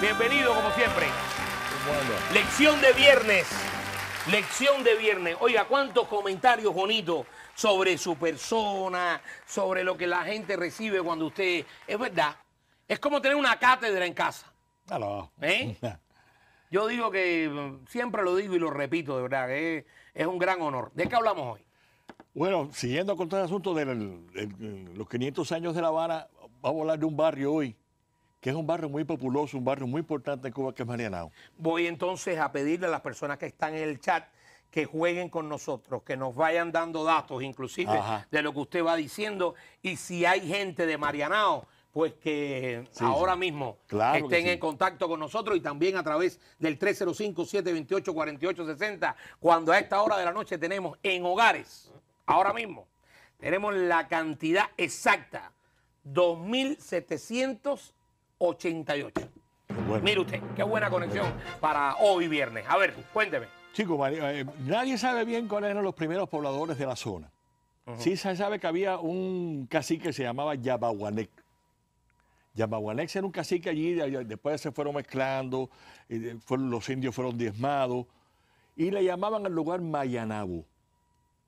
Bienvenido, como siempre. Bueno. Lección de viernes. Lección de viernes. Oiga, cuántos comentarios bonitos sobre su persona, sobre lo que la gente recibe cuando usted... Es verdad. Es como tener una cátedra en casa. Claro. ¿Eh? Yo digo que... Siempre lo digo y lo repito, de verdad. Es un gran honor. ¿De qué hablamos hoy? Bueno, siguiendo con todo el asunto de los 500 años de La Habana, vamos a hablar de un barrio hoy, que es un barrio muy populoso, un barrio muy importante en Cuba, que es Marianao. Voy entonces a pedirle a las personas que están en el chat que jueguen con nosotros, que nos vayan dando datos, inclusive, de lo que usted va diciendo. Y si hay gente de Marianao, pues que ahora mismo claro estén en contacto con nosotros, y también a través del 305-728-4860, cuando a esta hora de la noche tenemos en Hogares... Ahora mismo tenemos la cantidad exacta, 2.788. Bueno. Mire usted, qué buena conexión para hoy viernes. A ver, cuénteme. Chicos, nadie sabe bien cuáles eran los primeros pobladores de la zona. Sí se sabe que había un cacique que se llamaba Yabahuanec. Yabahuanec era un cacique allí, después se fueron mezclando, los indios fueron diezmados, y le llamaban al lugar Mayanabo.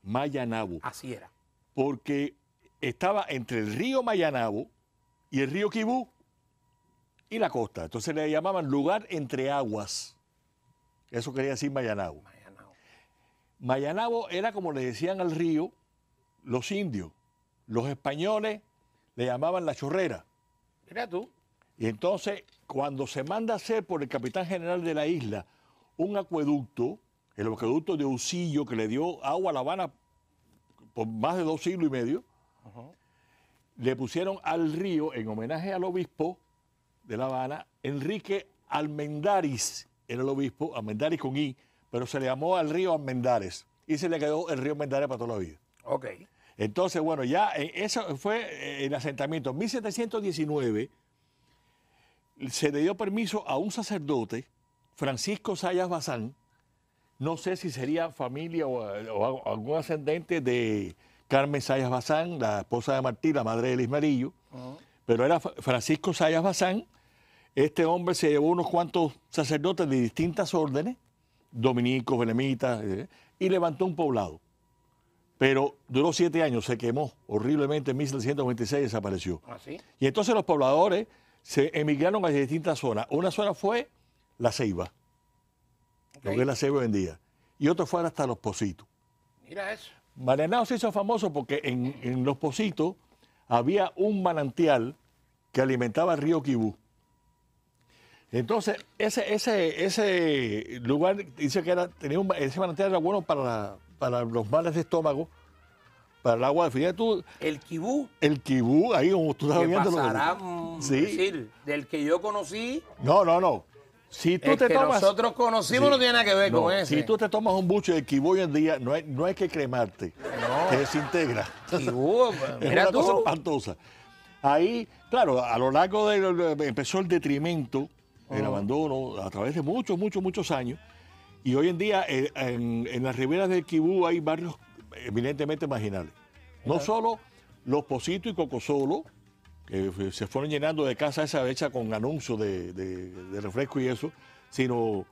Mayanabo. Así era. Porque estaba entre el río Mayanabo y el río Kibú y la costa. Entonces le llamaban lugar entre aguas. Eso quería decir Mayanabo. Mayanabo era como le decían al río los indios. Los españoles le llamaban la chorrera. Mira tú. Y entonces, cuando se manda a hacer por el capitán general de la isla un acueducto, el acueducto de Ucillo, que le dio agua a La Habana por más de 2 siglos y medio, le pusieron al río, en homenaje al obispo de La Habana, Enrique Almendáriz, era el obispo, Almendáriz con I, pero se le llamó al río Almendares, y se le quedó el río Almendares para toda la vida. Ok. Entonces, bueno, ya eso fue el asentamiento. En 1719 se le dio permiso a un sacerdote, Francisco Sayas Bazán, no sé si sería familia o algún ascendente de Carmen Sayas Bazán, la esposa de Martí, la madre de Luis Marillo, pero era Francisco Sayas Bazán. Este hombre se llevó unos cuantos sacerdotes de distintas órdenes, dominicos, benemitas, y levantó un poblado. Pero duró 7 años, se quemó horriblemente, en 1726 desapareció. ¿Ah, sí? Y entonces los pobladores se emigraron a distintas zonas. Una zona fue La Ceiba. Lo que la ceiba vendía. Y otro fue hasta Los Pocitos. Mira eso. Marianao se hizo famoso porque en Los Pocitos había un manantial que alimentaba el río Kibú. Entonces, ese lugar dice que era, ese manantial era bueno para los males de estómago, para el agua. Fíjate tú. El Kibú. El Kibú, ahí como tú estabas viendo. Sí. Es decir, del que yo conocí. No. Si tú te tomas, nosotros conocimos no tiene nada que ver con eso. Si tú te tomas un buche de Kibú hoy en día, no hay que cremarte, te desintegra. Kibú, es una cosa espantosa. Ahí, claro, a lo largo empezó el detrimento, el abandono, a través de muchos años. Y hoy en día, en las riberas del Kibú hay barrios eminentemente marginales. No solo Los Pocitos y Cocosolo, que se fueron llenando de casa esa hecha con anuncios de refresco y eso, sino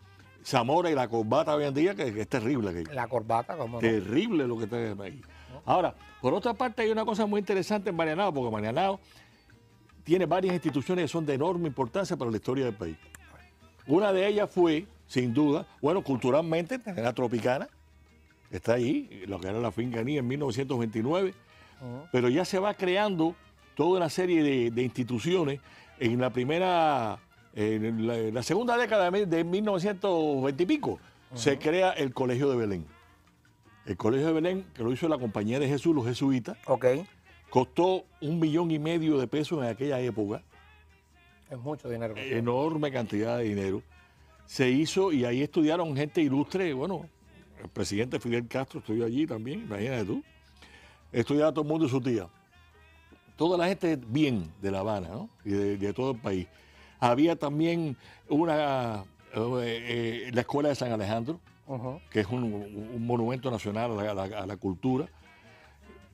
Zamora y La Corbata hoy en día, que es terrible. La Corbata, ¿cómo no? Terrible lo que está ahí. Ahora, por otra parte, hay una cosa muy interesante en Marianao, porque Marianao tiene varias instituciones que son de enorme importancia para la historia del país. Una de ellas fue, sin duda, bueno, culturalmente, la Tropicana, está ahí, lo que era la finca Ní en 1929, pero ya se va creando toda una serie de instituciones. En la primera, en la segunda década de 1920 y pico, se crea el Colegio de Belén. El Colegio de Belén, que lo hizo la Compañía de Jesús, los jesuitas, costó 1,5 millones de pesos en aquella época. Es mucho dinero. Enorme cantidad de dinero. Se hizo y ahí estudiaron gente ilustre. Bueno, el presidente Fidel Castro estudió allí también, imagínate tú. Estudiaba todo el mundo y su tía. Toda la gente bien de La Habana, ¿no? Y de todo el país. Había también la Escuela de San Alejandro, que es un monumento nacional a la cultura.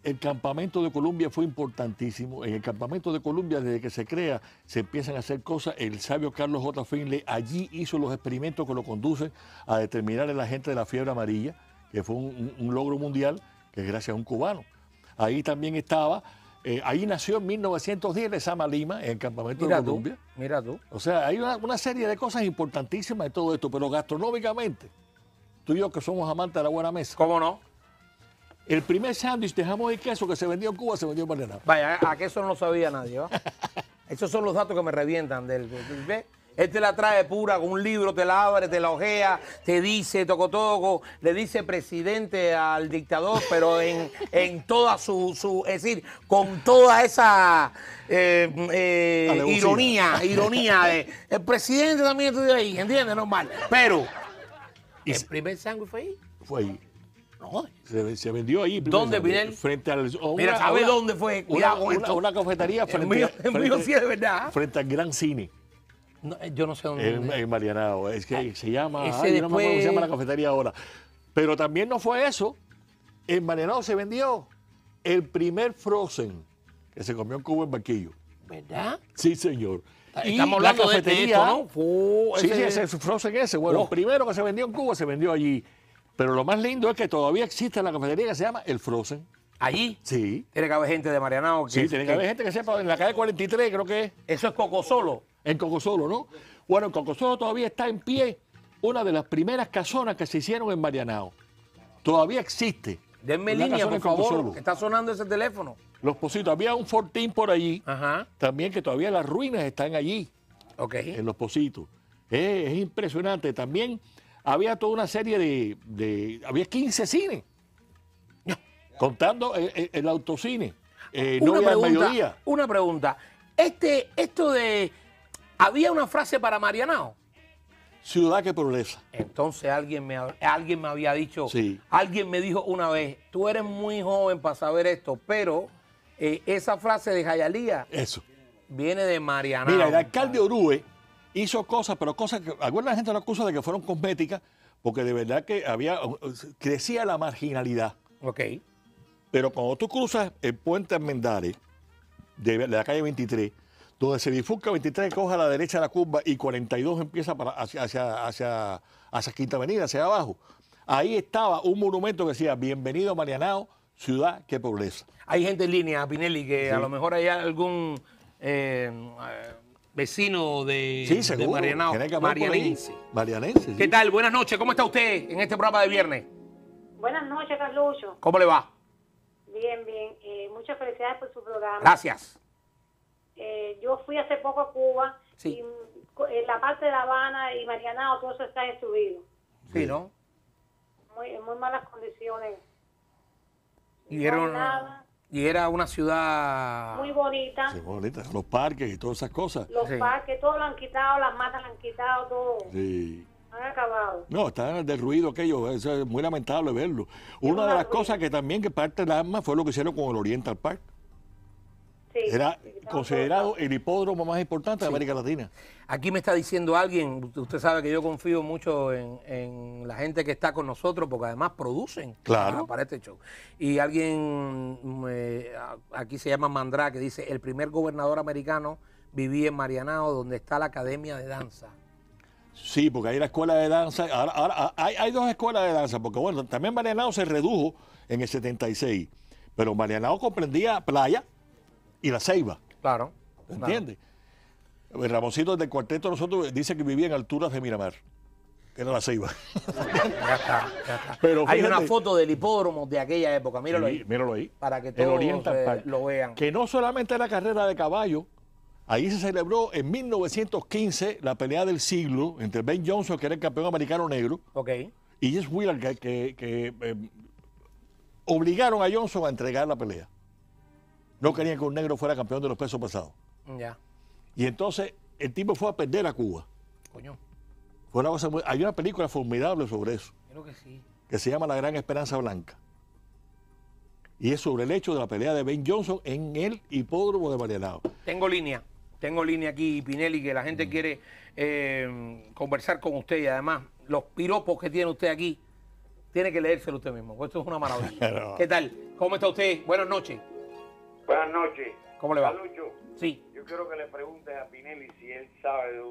El Campamento de Colombia fue importantísimo. En el Campamento de Colombia, desde que se crea, se empiezan a hacer cosas. El sabio Carlos J. Finley allí hizo los experimentos que lo conducen a determinar el agente de la fiebre amarilla, que fue un logro mundial, que es gracias a un cubano. Ahí también estaba, ahí nació en 1910 el Sama Lima, en el Campamento de Colombia. Mira tú. O sea, hay una serie de cosas importantísimas de todo esto, pero gastronómicamente, tú y yo que somos amantes de la buena mesa. ¿Cómo no? El primer sándwich de jamón y queso que se vendió en Cuba se vendió en Marianao. Vaya, a que eso no lo sabía nadie, ¿va? Esos son los datos que me revientan del ¿ves? Él te la trae pura con un libro, te la abre, te la ojea, te dice toco, le dice presidente al dictador, pero en toda su es decir, con toda esa ironía de el presidente también estudió ahí, ¿entiendes? Normal. Pero el primer sándwich fue ahí. Fue ahí. No, se vendió ahí. ¿Dónde, Pinel? Frente al... Mira, ¿sabe dónde fue? Una cafetería frente al Gran Cine. No, yo no sé dónde. En Marianao. Es que se llama... no me acuerdo cómo se llama la cafetería ahora. Pero también no fue eso. En Marianao se vendió el primer frozen que se comió en Cuba en Barquillo. ¿Verdad? Sí, señor. Estamos hablando de esto, ¿no? Ese frozen ese. Bueno, el primero que se vendió en Cuba se vendió allí. Pero lo más lindo es que todavía existe la cafetería que se llama El Frozen. ¿Allí? Sí. Tiene que haber gente de Marianao. Sí, tiene que haber gente que sepa, en la calle 43 creo que es. Eso es Cocosolo. En Cocosolo, ¿no? Bueno, en Cocosolo todavía está en pie una de las primeras casonas que se hicieron en Marianao. Todavía existe. Denme línea, por favor, que está sonando ese teléfono. Los Positos. Había un fortín por allí. Ajá. También que todavía las ruinas están allí. Ok. En Los Positos. Es impresionante. También... había toda una serie había 15 cines, contando el autocine. Una pregunta. ¿Había una frase para Marianao? Ciudad que progresa. Entonces alguien me había dicho, sí. Alguien me dijo una vez, tú eres muy joven para saber esto, pero esa frase de Jayalía viene de Marianao. Mira, el alcalde Orúe hizo cosas, pero cosas que alguna gente lo acusa de que fueron cosméticas, porque de verdad que crecía la marginalidad. Ok. Pero cuando tú cruzas el puente Almendares, de la calle 23, donde se bifurca 23, coja a la derecha de la curva y 42 empieza hacia Quinta Avenida, hacia abajo, ahí estaba un monumento que decía, bienvenido Marianao, ciudad que progresa. Hay gente en línea, Pinelli, que sí. A lo mejor hay algún... vecino de Marianao, marianense. ¿Qué tal? Buenas noches, ¿cómo está usted en este programa de viernes? Buenas noches, Carlucho. ¿Cómo le va? Bien, bien. Muchas felicidades por su programa. Gracias. Yo fui hace poco a Cuba, sí. Y en la parte de La Habana y Marianao todo eso está destruido. Sí, ¿no? En muy malas condiciones. Y era una ciudad... muy bonita. Sí, bonita. Los parques y todas esas cosas. Los sí. Parques, todo lo han quitado, las matas lo han quitado, todo. Sí. Han acabado. No, está derruido aquello, es muy lamentable verlo. Una de las cosas que también que parte del alma fue lo que hicieron con el Oriental Park. Sí. Era considerado el hipódromo más importante de América Latina. Aquí me está diciendo alguien, usted sabe que yo confío mucho en la gente que está con nosotros, porque además producen para este show. Y alguien, aquí se llama Mandrá, que dice, el primer gobernador americano vivía en Marianao, donde está la academia de danza. Sí, porque hay la escuela de danza, ahora hay dos escuelas de danza, porque bueno, también Marianao se redujo en el 76, pero Marianao comprendía playa, y la Ceiba. Claro. ¿Entiendes? Claro. Ramoncito del cuarteto nosotros dice que vivía en alturas de Miramar. Que era la Ceiba. Ya está. Pero hay una foto del hipódromo de aquella época. Míralo ahí. Míralo ahí. Para que todos lo vean. Que no solamente era carrera de caballo. Ahí se celebró en 1915 la pelea del siglo entre Ben Johnson, que era el campeón americano negro, y Jess Willard, que obligaron a Johnson a entregar la pelea. No querían que un negro fuera campeón de los pesos pesados. Ya. Y entonces el tipo fue a perder a Cuba. Coño. Fue una cosa muy... Hay una película formidable sobre eso. Creo que sí. Que se llama La Gran Esperanza Blanca. Y es sobre el hecho de la pelea de Ben Johnson en el hipódromo de Marianao. Tengo línea aquí, Pinelli, que la gente quiere conversar con usted y además los piropos que tiene usted aquí. tiene que leérselo usted mismo. Esto es una maravilla. No. ¿Qué tal? ¿Cómo está usted? Buenas noches. Buenas noches. ¿Cómo le va? Carlucho, sí. Yo quiero que le preguntes a Pinelli si él sabe de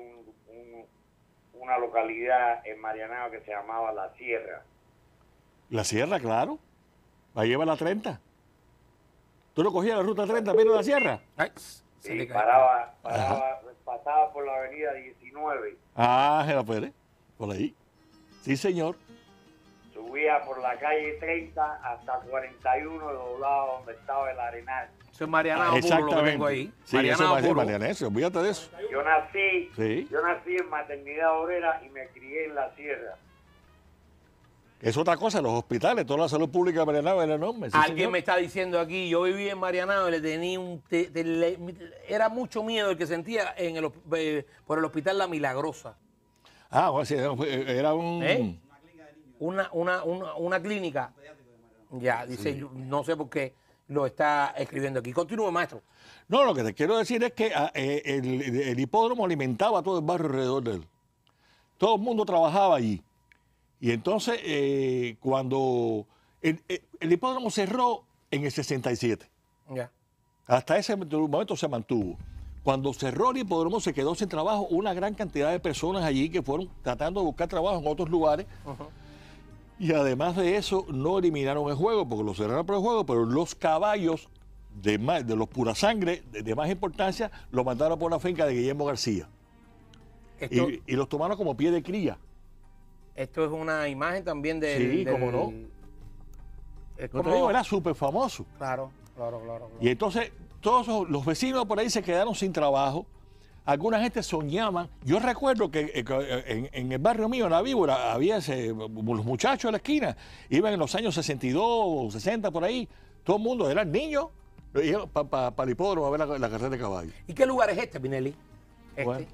una localidad en Marianao que se llamaba La Sierra. La Sierra, claro. Ahí lleva la 30. ¿Tú no cogías la ruta 30, pero La Sierra? Ay, se le pasaba por la avenida 19. Ah, Gela Pérez, por ahí. Sí, señor. Subía por la calle 30 hasta 41, doblado donde estaba el Arenal. Eso es Marianao puro lo que vengo ahí. Sí, Marianao puro. Marianense, olvídate de eso. Yo nací en Maternidad Obrera y me crié en La Sierra. Es otra cosa, los hospitales, toda la salud pública de Marianao era enorme. ¿Sí, alguien señor? Me está diciendo aquí, yo viví en Marianao y le tenía era mucho miedo el que sentía en por el hospital La Milagrosa. Ah, o sea, era un... ¿Eh? Una clínica. Ya, dice, sí. Yo no sé por qué lo está escribiendo aquí. Continúe, maestro. No, lo que te quiero decir es que el hipódromo alimentaba a todo el barrio alrededor de él. Todo el mundo trabajaba allí. Y entonces, cuando el hipódromo cerró en el 67, yeah. Hasta ese momento se mantuvo. Cuando cerró el hipódromo se quedó sin trabajo una gran cantidad de personas allí que fueron tratando de buscar trabajo en otros lugares. Uh-huh. Y además de eso, no eliminaron el juego, porque lo cerraron por el juego, pero los caballos de los pura sangre, de más importancia, los mandaron por la finca de Guillermo García. Esto... Y los tomaron como pie de cría. Esto es una imagen también de... Sí, cómo no. Es como... No te digo, era súper famoso. Claro, claro, claro, claro. Y entonces, todos los vecinos por ahí se quedaron sin trabajo. Alguna gente soñaba. Yo recuerdo que en el barrio mío, en La Víbora, había los muchachos de la esquina. Iban en los años 62, 60, por ahí. Todo el mundo, eran niños, iban para el hipódromo a ver la carrera de caballo. ¿Y qué lugar es este, Pinelli? Este. Bueno,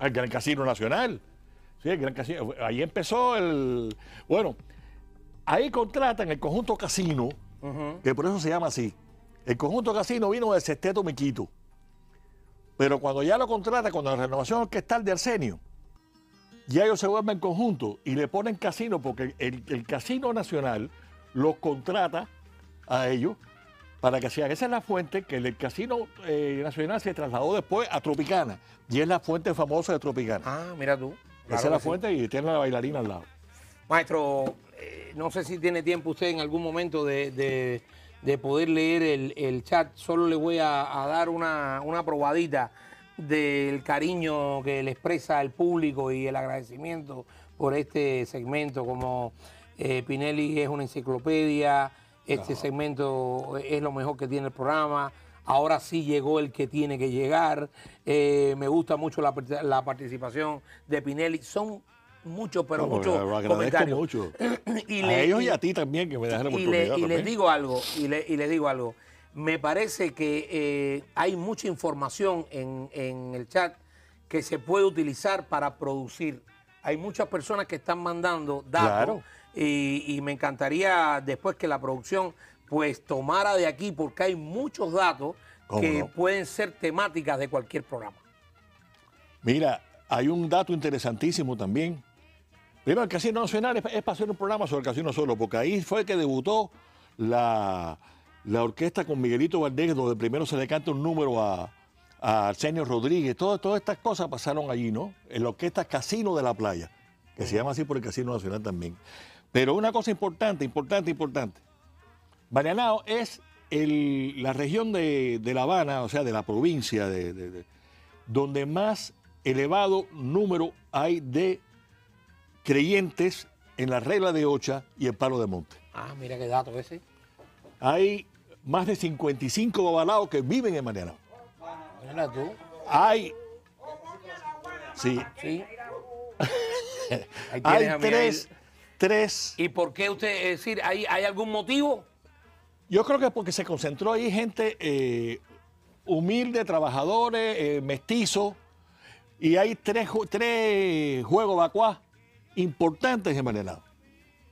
el Gran Casino Nacional. Sí, el Gran Casino. Ahí empezó el... Bueno, ahí contratan el conjunto casino, uh-huh. Que por eso se llama así. El conjunto casino vino de Sesteto Miquito. Pero cuando ya lo contratan, cuando la renovación orquestal de Arsenio, ya ellos se vuelven conjunto y le ponen casino porque el Casino Nacional los contrata a ellos para que sean. Esa es la fuente que el Casino Nacional se trasladó después a Tropicana. Y es la fuente famosa de Tropicana. Ah, mira tú. Claro. Esa es la fuente y tiene la bailarina al lado. Maestro, no sé si tiene tiempo usted en algún momento de poder leer el chat. Solo le voy a dar una probadita del cariño que le expresa el público y el agradecimiento por este segmento, como Pinelli es una enciclopedia, este no. Segmento es lo mejor que tiene el programa. Ahora sí llegó el que tiene que llegar. Me gusta mucho la participación de Pinelli. Son muchos, pero no, muchos comentarios. Mucho. A ellos y a ti también, que me dejan la oportunidad. Y les digo algo, me parece que hay mucha información en el chat que se puede utilizar para producir. Hay muchas personas que están mandando datos. Claro. Y me encantaría después que la producción... pues tomara de aquí, porque hay muchos datos que no? Pueden ser temáticas de cualquier programa. Mira, hay un dato interesantísimo también. Primero, el Casino Nacional es para hacer un programa sobre el Casino solo, porque ahí fue que debutó la orquesta con Miguelito Valdés, donde primero se le canta un número a Arsenio Rodríguez. Todas estas cosas pasaron allí, ¿no? En la Orquesta Casino de la Playa, que se llama así por el Casino Nacional también. Pero una cosa importante. Marianao es la región de La Habana, o sea, de la provincia, donde más elevado número hay de creyentes en la Regla de Ocha y el Palo de Monte. Ah, mira qué dato ese. Hay más de 55 babalaos que viven en Marianao. Mira tú. Hay... Sí. Sí. Hay tres... ¿Y por qué usted, es decir, hay algún motivo? Yo creo que porque se concentró ahí gente humilde, trabajadores, mestizos, y hay tres juegos vacuá importantes en Marianao.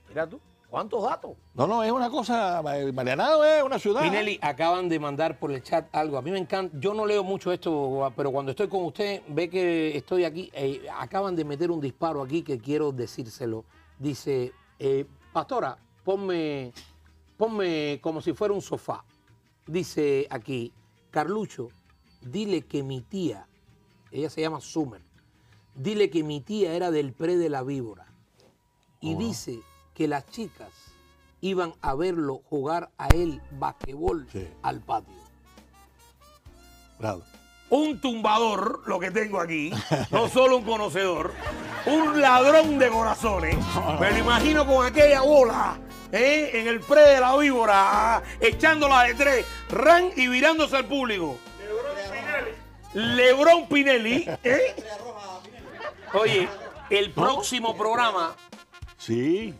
Mira tú, ¿cuántos datos? No, es una cosa, Marianao es una ciudad. Pinelli, acaban de mandar por el chat algo, a mí me encanta, yo no leo mucho esto, pero cuando estoy con usted, ve que estoy aquí, acaban de meter un disparo aquí que quiero decírselo, dice... pastora, ponme como si fuera un sofá. Dice aquí, Carlucho, dile que mi tía, ella se llama Summer, dile que mi tía era del Pre de la Víbora. Y dice que las chicas iban a verlo jugar a él basquetbol al patio. Bravo. Un tumbador, lo que tengo aquí, no solo un conocedor, un ladrón de corazones. Me lo imagino con aquella bola, en el Pre de la Víbora, echándola de tres, ran y virándose al público. Lebrón Pinelli. Oye, el próximo programa... Sí.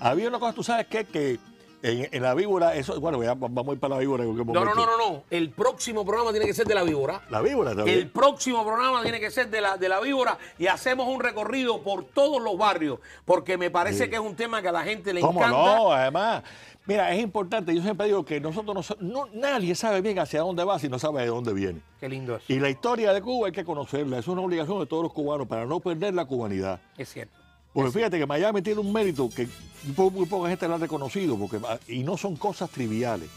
Había una cosa, tú sabes qué, que en la víbora, eso, bueno, ya vamos a ir para la víbora. No. El próximo programa tiene que ser de la víbora. La víbora también. El próximo programa tiene que ser de la víbora y hacemos un recorrido por todos los barrios, porque me parece que es un tema que a la gente le encanta. ¿Cómo no? Además, mira, es importante, yo siempre digo que nosotros nadie sabe bien hacia dónde va si no sabe de dónde viene. Qué lindo eso. Y la historia de Cuba hay que conocerla, es una obligación de todos los cubanos para no perder la cubanidad. Es cierto. Porque fíjate que Miami tiene un mérito que muy poca gente lo ha reconocido, y no son cosas triviales.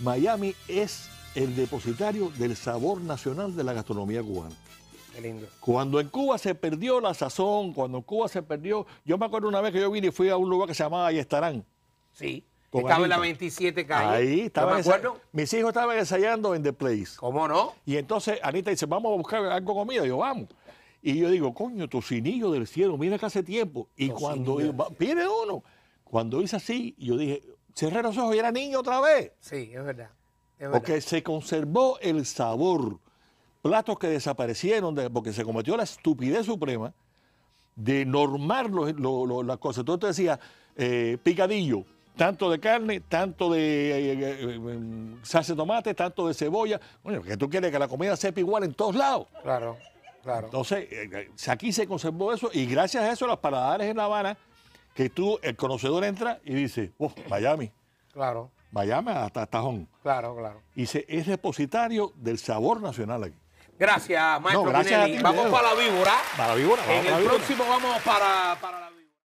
Miami es el depositario del sabor nacional de la gastronomía cubana. Qué lindo. Cuando en Cuba se perdió la sazón, cuando en Cuba se perdió... Yo me acuerdo una vez que yo vine y fui a un lugar que se llamaba Ayestarán. Sí, estaba en la 27 calle. Ahí estaba. Me acuerdo. Mis hijos estaban ensayando en The Place. ¿Cómo no? Y entonces Anita dice, vamos a buscar algo comida. Yo, vamos. Y yo digo, coño, tocinillo del cielo, mira que hace tiempo. Y pide uno. Cuando hice así, yo dije, cerré los ojos y era niño otra vez. Sí, es verdad. Porque se conservó el sabor. Platos que desaparecieron porque se cometió la estupidez suprema de normar las cosas. Entonces te decía, picadillo, tanto de carne, tanto de salsa de tomate, tanto de cebolla. Bueno, que tú quieres que la comida sepa igual en todos lados. Claro. Claro. Entonces, aquí se conservó eso y gracias a eso los paladares en La Habana, que tú, el conocedor entra y dice, oh, Miami. Claro. Miami hasta Tajón. Claro, claro. Y es depositario del sabor nacional aquí. Gracias, maestro. No, gracias a ti, vamos para la víbora. Para la víbora. En el próximo vamos para la víbora.